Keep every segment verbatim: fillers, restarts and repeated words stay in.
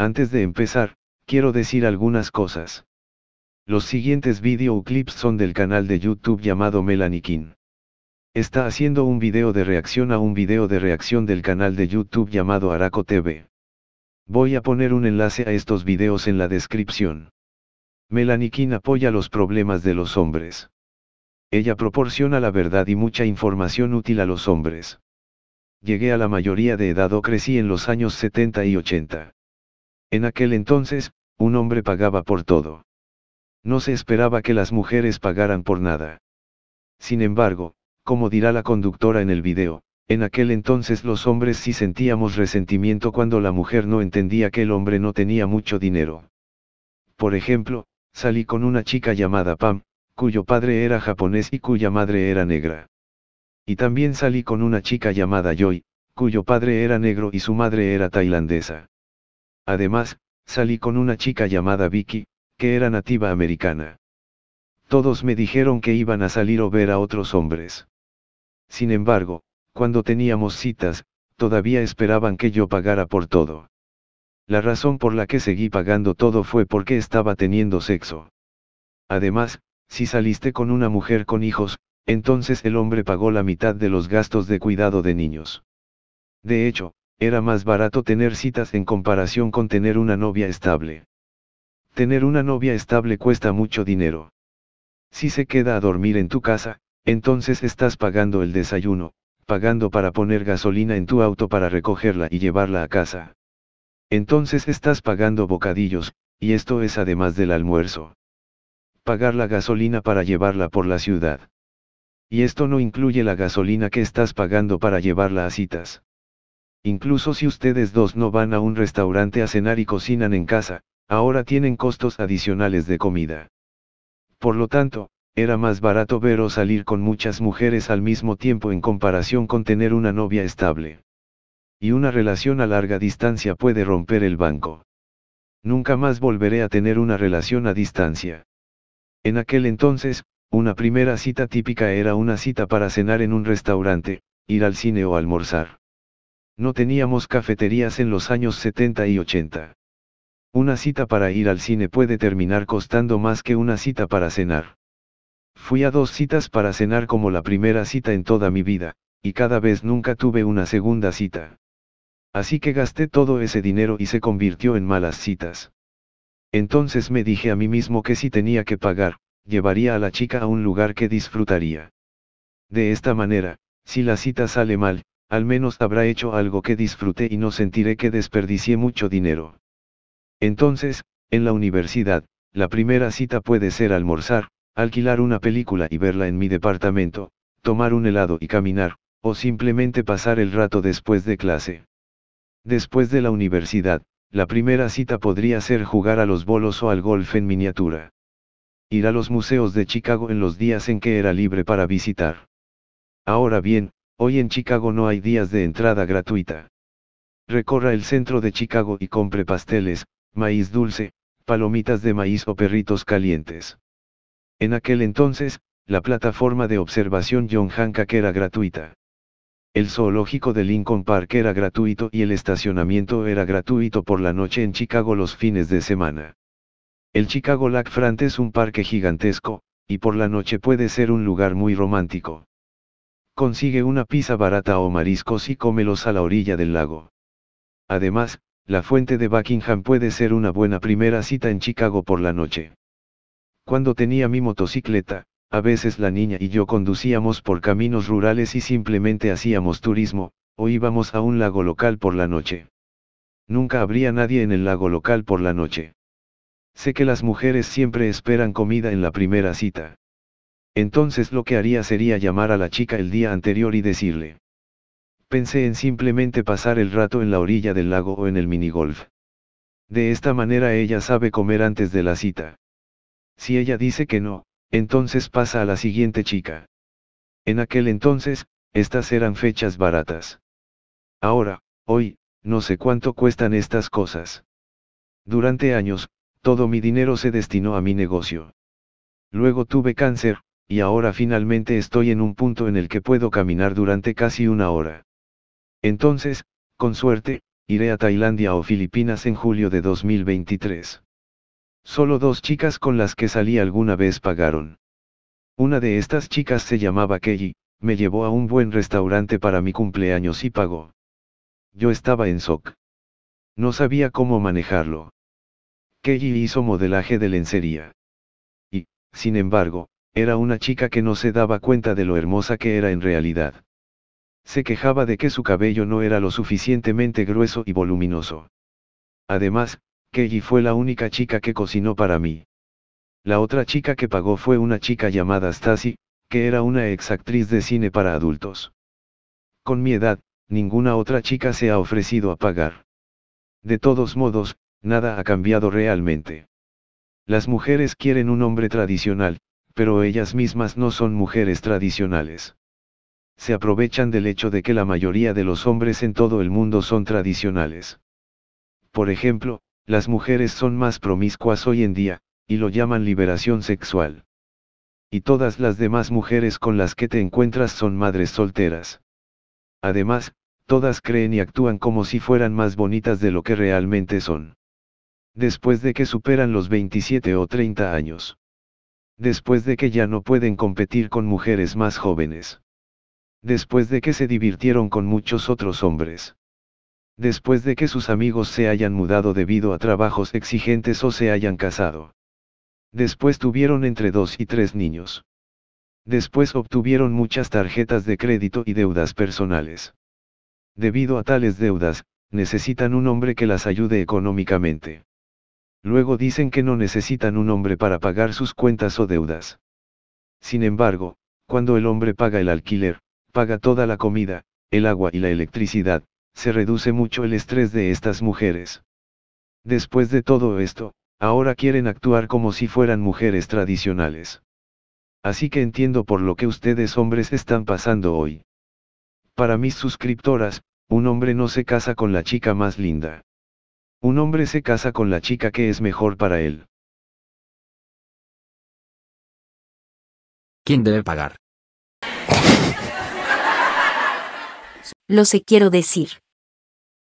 Antes de empezar, quiero decir algunas cosas. Los siguientes videoclips son del canal de YouTube llamado Melaniquin. Está haciendo un video de reacción a un video de reacción del canal de YouTube llamado Araco T V. Voy a poner un enlace a estos videos en la descripción. Melaniquin apoya los problemas de los hombres. Ella proporciona la verdad y mucha información útil a los hombres. Llegué a la mayoría de edad o crecí en los años setenta y ochenta. En aquel entonces, un hombre pagaba por todo. No se esperaba que las mujeres pagaran por nada. Sin embargo, como dirá la conductora en el video, en aquel entonces los hombres sí sentíamos resentimiento cuando la mujer no entendía que el hombre no tenía mucho dinero. Por ejemplo, salí con una chica llamada Pam, cuyo padre era japonés y cuya madre era negra. Y también salí con una chica llamada Joy, cuyo padre era negro y su madre era tailandesa. Además, salí con una chica llamada Vicky, que era nativa americana. Todos me dijeron que iban a salir o ver a otros hombres. Sin embargo, cuando teníamos citas, todavía esperaban que yo pagara por todo. La razón por la que seguí pagando todo fue porque estaba teniendo sexo. Además, si saliste con una mujer con hijos, entonces el hombre pagó la mitad de los gastos de cuidado de niños. De hecho, era más barato tener citas en comparación con tener una novia estable. Tener una novia estable cuesta mucho dinero. Si se queda a dormir en tu casa, entonces estás pagando el desayuno, pagando para poner gasolina en tu auto para recogerla y llevarla a casa. Entonces estás pagando bocadillos, y esto es además del almuerzo. Pagar la gasolina para llevarla por la ciudad. Y esto no incluye la gasolina que estás pagando para llevarla a citas. Incluso si ustedes dos no van a un restaurante a cenar y cocinan en casa, ahora tienen costos adicionales de comida. Por lo tanto, era más barato ver o salir con muchas mujeres al mismo tiempo en comparación con tener una novia estable. Y una relación a larga distancia puede romper el banco. Nunca más volveré a tener una relación a distancia. En aquel entonces, una primera cita típica era una cita para cenar en un restaurante, ir al cine o almorzar. No teníamos cafeterías en los años setenta y ochenta. Una cita para ir al cine puede terminar costando más que una cita para cenar. Fui a dos citas para cenar como la primera cita en toda mi vida, y cada vez nunca tuve una segunda cita. Así que gasté todo ese dinero y se convirtió en malas citas. Entonces me dije a mí mismo que si tenía que pagar, llevaría a la chica a un lugar que disfrutaría. De esta manera, si la cita sale mal, al menos habrá hecho algo que disfruté y no sentiré que desperdicié mucho dinero. Entonces, en la universidad, la primera cita puede ser almorzar, alquilar una película y verla en mi departamento, tomar un helado y caminar, o simplemente pasar el rato después de clase. Después de la universidad, la primera cita podría ser jugar a los bolos o al golf en miniatura. Ir a los museos de Chicago en los días en que era libre para visitar. Ahora bien, hoy en Chicago no hay días de entrada gratuita. Recorra el centro de Chicago y compre pasteles, maíz dulce, palomitas de maíz o perritos calientes. En aquel entonces, la plataforma de observación John Hancock era gratuita. El zoológico de Lincoln Park era gratuito y el estacionamiento era gratuito por la noche en Chicago los fines de semana. El Chicago Lakefront es un parque gigantesco, y por la noche puede ser un lugar muy romántico. Consigue una pizza barata o mariscos y cómelos a la orilla del lago. Además, la fuente de Buckingham puede ser una buena primera cita en Chicago por la noche. Cuando tenía mi motocicleta, a veces la niña y yo conducíamos por caminos rurales y simplemente hacíamos turismo, o íbamos a un lago local por la noche. Nunca habría nadie en el lago local por la noche. Sé que las mujeres siempre esperan comida en la primera cita. Entonces lo que haría sería llamar a la chica el día anterior y decirle. Pensé en simplemente pasar el rato en la orilla del lago o en el minigolf. De esta manera ella sabe comer antes de la cita. Si ella dice que no, entonces pasa a la siguiente chica. En aquel entonces, estas eran fechas baratas. Ahora, hoy, no sé cuánto cuestan estas cosas. Durante años, todo mi dinero se destinó a mi negocio. Luego tuve cáncer. Y ahora finalmente estoy en un punto en el que puedo caminar durante casi una hora. Entonces, con suerte, iré a Tailandia o Filipinas en julio de dos mil veintitrés. Solo dos chicas con las que salí alguna vez pagaron. Una de estas chicas se llamaba Kelly, me llevó a un buen restaurante para mi cumpleaños y pagó. Yo estaba en shock. No sabía cómo manejarlo. Kelly hizo modelaje de lencería. Y, sin embargo, era una chica que no se daba cuenta de lo hermosa que era en realidad. Se quejaba de que su cabello no era lo suficientemente grueso y voluminoso. Además, Kelly fue la única chica que cocinó para mí. La otra chica que pagó fue una chica llamada Stacy, que era una exactriz de cine para adultos. Con mi edad, ninguna otra chica se ha ofrecido a pagar. De todos modos, nada ha cambiado realmente. Las mujeres quieren un hombre tradicional, pero ellas mismas no son mujeres tradicionales. Se aprovechan del hecho de que la mayoría de los hombres en todo el mundo son tradicionales. Por ejemplo, las mujeres son más promiscuas hoy en día, y lo llaman liberación sexual. Y todas las demás mujeres con las que te encuentras son madres solteras. Además, todas creen y actúan como si fueran más bonitas de lo que realmente son. Después de que superan los veintisiete o treinta años. Después de que ya no pueden competir con mujeres más jóvenes. Después de que se divirtieron con muchos otros hombres. Después de que sus amigos se hayan mudado debido a trabajos exigentes o se hayan casado. Después tuvieron entre dos y tres niños. Después obtuvieron muchas tarjetas de crédito y deudas personales. Debido a tales deudas, necesitan un hombre que las ayude económicamente. Luego dicen que no necesitan un hombre para pagar sus cuentas o deudas. Sin embargo, cuando el hombre paga el alquiler, paga toda la comida, el agua y la electricidad, se reduce mucho el estrés de estas mujeres. Después de todo esto, ahora quieren actuar como si fueran mujeres tradicionales. Así que entiendo por lo que ustedes hombres están pasando hoy. Para mis suscriptoras, un hombre no se casa con la chica más linda. Un hombre se casa con la chica que es mejor para él. ¿Quién debe pagar? Lo sé, quiero decir.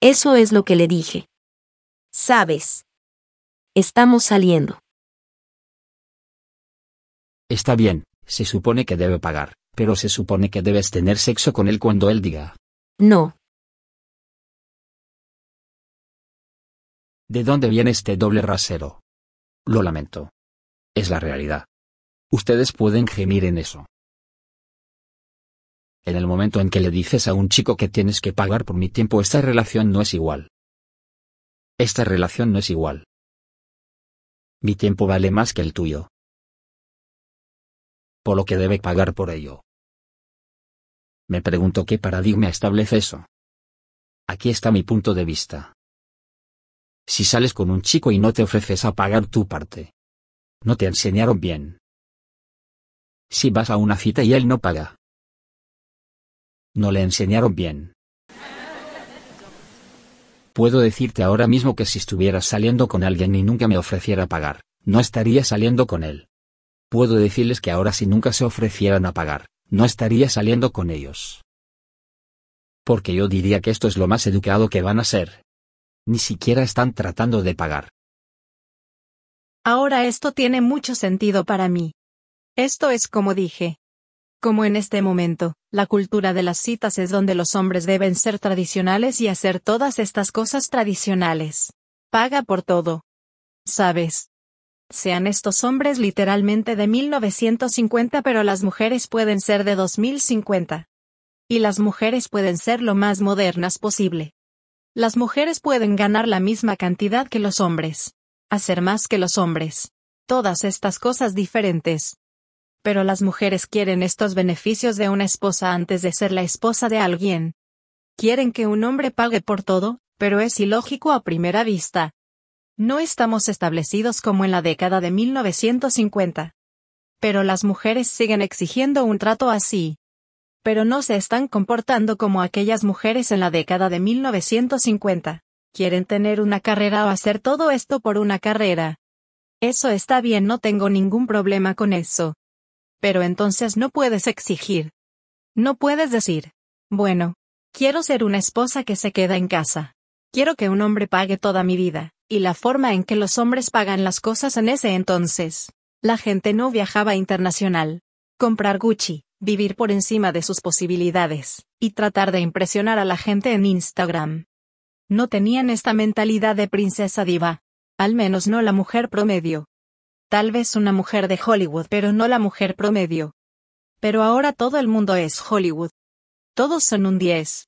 Eso es lo que le dije. Sabes. Estamos saliendo. Está bien, se supone que debe pagar, pero se supone que debes tener sexo con él cuando él diga. No. ¿De dónde viene este doble rasero? Lo lamento. Es la realidad. Ustedes pueden gemir en eso. En el momento en que le dices a un chico que tienes que pagar por mi tiempo, esta relación no es igual. Esta relación no es igual. Mi tiempo vale más que el tuyo. Por lo que debe pagar por ello. Me pregunto qué paradigma establece eso. Aquí está mi punto de vista. Si sales con un chico y no te ofreces a pagar tu parte. No te enseñaron bien. Si vas a una cita y él no paga. No le enseñaron bien. Puedo decirte ahora mismo que si estuviera saliendo con alguien y nunca me ofreciera pagar, no estaría saliendo con él. Puedo decirles que ahora si nunca se ofrecieran a pagar, no estaría saliendo con ellos. Porque yo diría que esto es lo más educado que van a ser. Ni siquiera están tratando de pagar. Ahora esto tiene mucho sentido para mí. Esto es como dije. Como en este momento, la cultura de las citas es donde los hombres deben ser tradicionales y hacer todas estas cosas tradicionales. Paga por todo. ¿Sabes? Sean estos hombres literalmente de mil novecientos cincuenta, pero las mujeres pueden ser de dos mil cincuenta. Y las mujeres pueden ser lo más modernas posible. Las mujeres pueden ganar la misma cantidad que los hombres. Hacer más que los hombres. Todas estas cosas diferentes. Pero las mujeres quieren estos beneficios de una esposa antes de ser la esposa de alguien. Quieren que un hombre pague por todo, pero es ilógico a primera vista. No estamos establecidos como en la década de mil novecientos cincuenta. Pero las mujeres siguen exigiendo un trato así. Pero no se están comportando como aquellas mujeres en la década de mil novecientos cincuenta. Quieren tener una carrera o hacer todo esto por una carrera. Eso está bien, no tengo ningún problema con eso. Pero entonces no puedes exigir. No puedes decir, bueno, quiero ser una esposa que se queda en casa. Quiero que un hombre pague toda mi vida, y la forma en que los hombres pagan las cosas en ese entonces. La gente no viajaba internacional. Comprar Gucci, vivir por encima de sus posibilidades, y tratar de impresionar a la gente en Instagram. No tenían esta mentalidad de princesa diva. Al menos no la mujer promedio. Tal vez una mujer de Hollywood, pero no la mujer promedio. Pero ahora todo el mundo es Hollywood. Todos son un diez.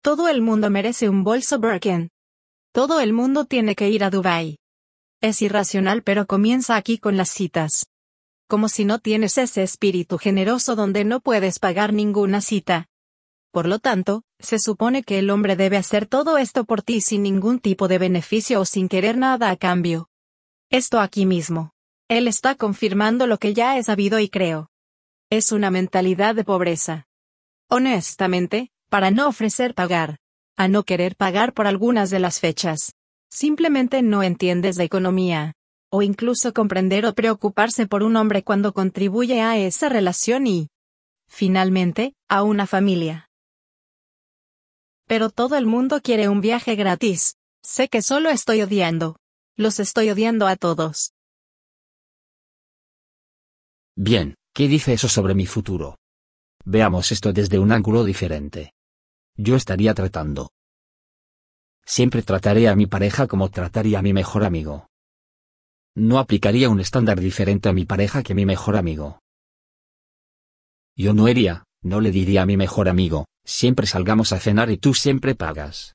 Todo el mundo merece un bolso Birkin. Todo el mundo tiene que ir a Dubái. Es irracional, pero comienza aquí con las citas. Como si no tienes ese espíritu generoso donde no puedes pagar ninguna cita. Por lo tanto, se supone que el hombre debe hacer todo esto por ti sin ningún tipo de beneficio o sin querer nada a cambio. Esto aquí mismo. Él está confirmando lo que ya he sabido y creo. Es una mentalidad de pobreza. Honestamente, para no ofrecer pagar. A no querer pagar por algunas de las fechas. Simplemente no entiendes de economía. O incluso comprender o preocuparse por un hombre cuando contribuye a esa relación y, finalmente, a una familia. Pero todo el mundo quiere un viaje gratis. Sé que solo estoy odiando. Los estoy odiando a todos. Bien, ¿qué dice eso sobre mi futuro? Veamos esto desde un ángulo diferente. Yo estaría tratando. Siempre trataré a mi pareja como trataría a mi mejor amigo. No aplicaría un estándar diferente a mi pareja que a mi mejor amigo. Yo no iría, no le diría a mi mejor amigo, siempre salgamos a cenar y tú siempre pagas.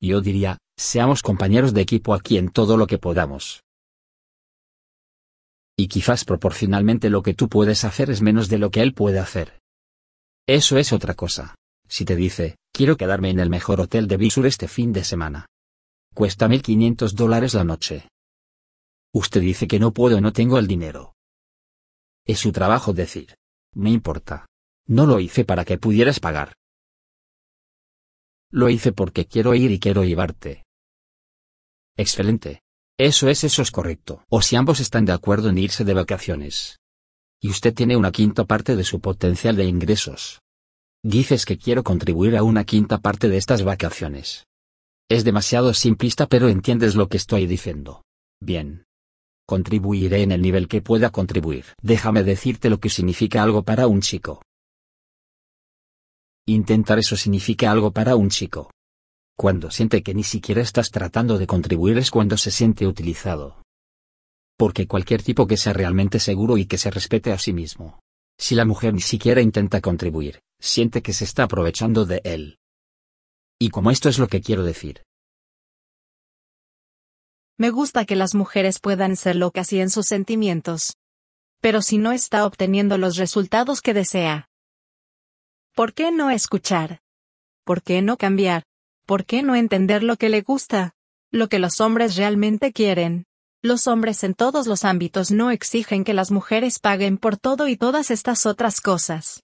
Yo diría, seamos compañeros de equipo aquí en todo lo que podamos. Y quizás proporcionalmente lo que tú puedes hacer es menos de lo que él puede hacer. Eso es otra cosa. Si te dice, quiero quedarme en el mejor hotel de Bisur este fin de semana. Cuesta mil quinientos dólares la noche. Usted dice que no puedo, no tengo el dinero. Es su trabajo decir, no importa. No lo hice para que pudieras pagar. Lo hice porque quiero ir y quiero llevarte. Excelente. Eso es, eso es correcto. O si ambos están de acuerdo en irse de vacaciones. Y usted tiene una quinta parte de su potencial de ingresos. Dices que quiero contribuir a una quinta parte de estas vacaciones. Es demasiado simplista, pero entiendes lo que estoy diciendo. Bien. Contribuiré en el nivel que pueda contribuir. Déjame decirte lo que significa algo para un chico. Intentar eso significa algo para un chico. Cuando siente que ni siquiera estás tratando de contribuir es cuando se siente utilizado. Porque cualquier tipo que sea realmente seguro y que se respete a sí mismo. Si la mujer ni siquiera intenta contribuir, siente que se está aprovechando de él. Y como esto es lo que quiero decir. Me gusta que las mujeres puedan ser locas y en sus sentimientos. Pero si no está obteniendo los resultados que desea. ¿Por qué no escuchar? ¿Por qué no cambiar? ¿Por qué no entender lo que le gusta? Lo que los hombres realmente quieren. Los hombres en todos los ámbitos no exigen que las mujeres paguen por todo y todas estas otras cosas.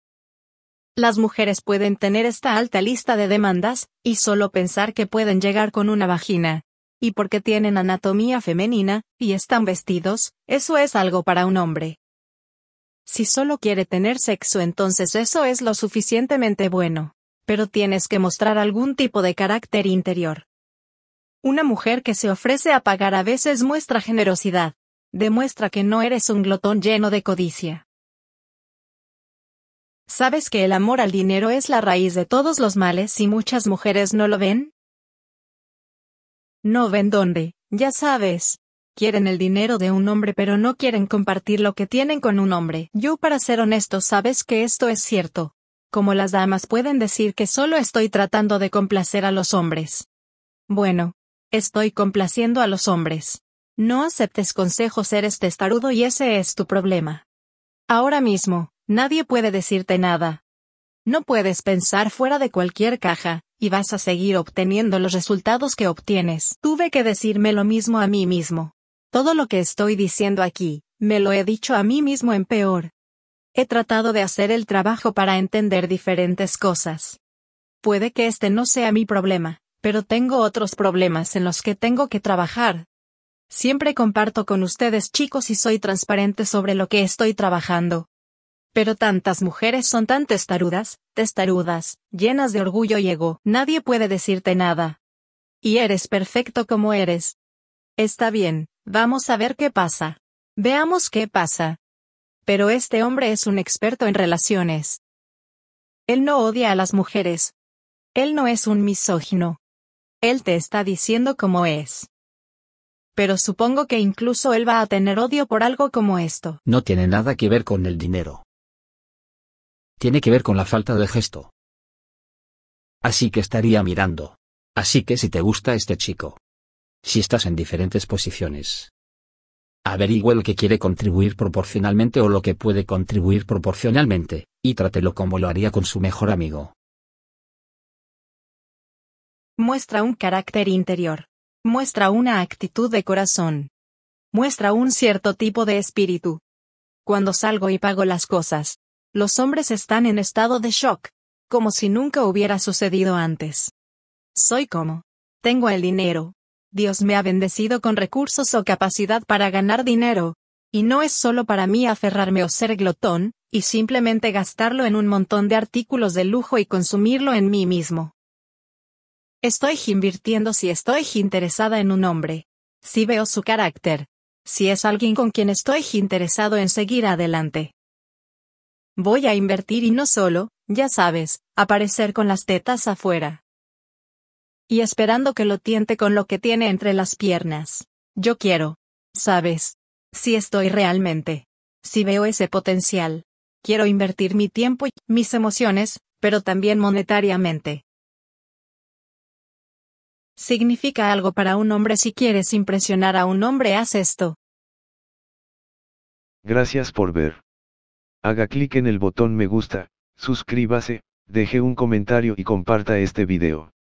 Las mujeres pueden tener esta alta lista de demandas, y solo pensar que pueden llegar con una vagina. Y porque tienen anatomía femenina, y están vestidos, eso es algo para un hombre. Si solo quiere tener sexo, entonces eso es lo suficientemente bueno. Pero tienes que mostrar algún tipo de carácter interior. Una mujer que se ofrece a pagar a veces muestra generosidad. Demuestra que no eres un glotón lleno de codicia. ¿Sabes que el amor al dinero es la raíz de todos los males y muchas mujeres no lo ven? No ven dónde, ya sabes. Quieren el dinero de un hombre pero no quieren compartir lo que tienen con un hombre. Yo, para ser honesto, sabes que esto es cierto. Como las damas pueden decir que solo estoy tratando de complacer a los hombres. Bueno, estoy complaciendo a los hombres. No aceptes consejos, eres testarudo y ese es tu problema. Ahora mismo, nadie puede decirte nada. No puedes pensar fuera de cualquier caja, y vas a seguir obteniendo los resultados que obtienes. Tuve que decirme lo mismo a mí mismo. Todo lo que estoy diciendo aquí, me lo he dicho a mí mismo en peor. He tratado de hacer el trabajo para entender diferentes cosas. Puede que este no sea mi problema, pero tengo otros problemas en los que tengo que trabajar. Siempre comparto con ustedes, chicos, y soy transparente sobre lo que estoy trabajando. Pero tantas mujeres son tan testarudas, testarudas, llenas de orgullo y ego. Nadie puede decirte nada. Y eres perfecto como eres. Está bien, vamos a ver qué pasa. Veamos qué pasa. Pero este hombre es un experto en relaciones. Él no odia a las mujeres. Él no es un misógino. Él te está diciendo cómo es. Pero supongo que incluso él va a tener odio por algo como esto. No tiene nada que ver con el dinero. Tiene que ver con la falta de gesto. Así que estaría mirando. Así que si te gusta este chico. Si estás en diferentes posiciones. Averigüe el que quiere contribuir proporcionalmente o lo que puede contribuir proporcionalmente, y trátelo como lo haría con su mejor amigo. Muestra un carácter interior. Muestra una actitud de corazón. Muestra un cierto tipo de espíritu. Cuando salgo y pago las cosas, los hombres están en estado de shock, como si nunca hubiera sucedido antes. Soy como. Tengo el dinero. Dios me ha bendecido con recursos o capacidad para ganar dinero. Y no es solo para mí aferrarme o ser glotón, y simplemente gastarlo en un montón de artículos de lujo y consumirlo en mí mismo. Estoy invirtiendo si estoy interesada en un hombre. Si veo su carácter. Si es alguien con quien estoy interesado en seguir adelante. Voy a invertir y no solo, ya sabes, aparecer con las tetas afuera. Y esperando que lo tiente con lo que tiene entre las piernas. Yo quiero. ¿Sabes? Si estoy realmente. Si veo ese potencial. Quiero invertir mi tiempo y mis emociones, pero también monetariamente. Significa algo para un hombre. Si quieres impresionar a un hombre, haz esto. Gracias por ver. Haga clic en el botón me gusta, suscríbase, deje un comentario y comparta este video.